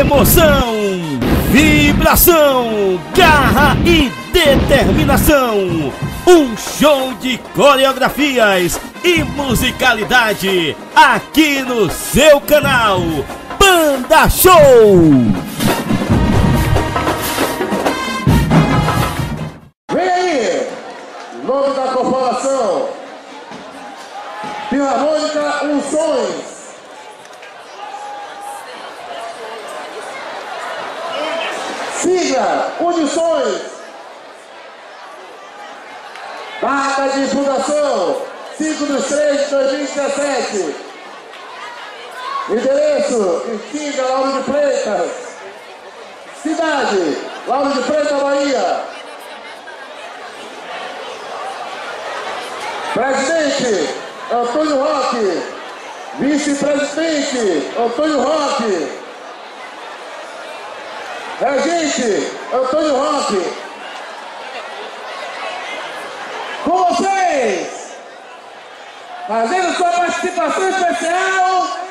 Emoção, vibração, garra e determinação. Um show de coreografias e musicalidade aqui no seu canal Banda Show. Vem aí, em nome da corporação Filarmônica Uni Sons. Siga Unições, data de fundação 5/3/2017, endereço Siga Lauro de Freitas, cidade Lauro de Freitas, Bahia. Presidente Antônio Roque, vice-presidente Antônio Roque, regente Antônio Roque. Com vocês, fazendo sua participação especial,